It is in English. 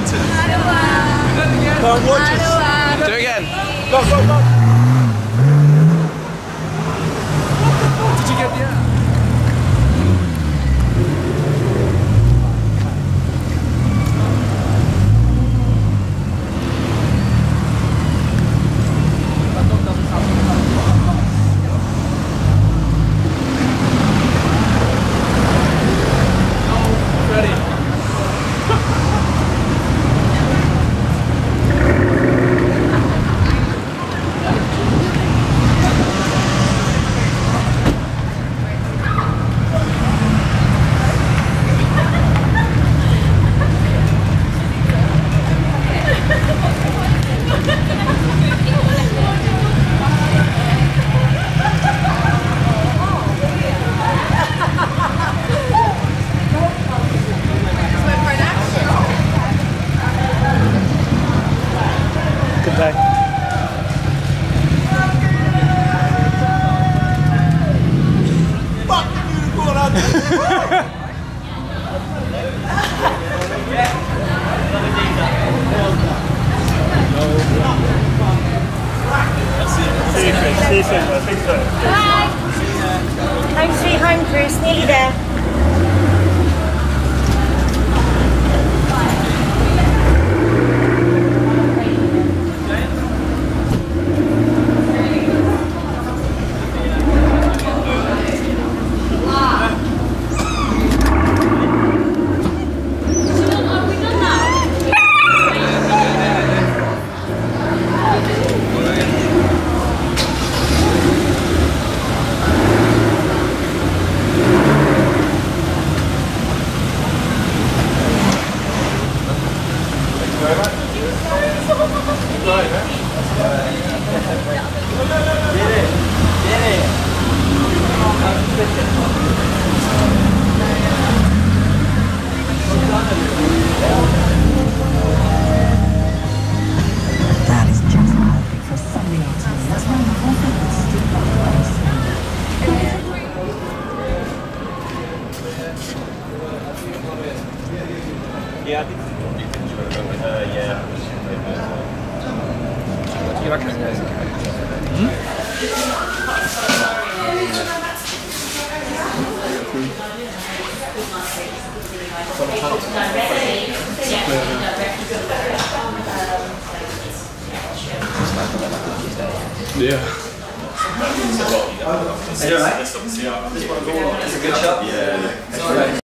dancers. Go and watch us. Do it again. Go, go, go. What the fuck did you get the app? Yeah. It's a good shot. Yeah.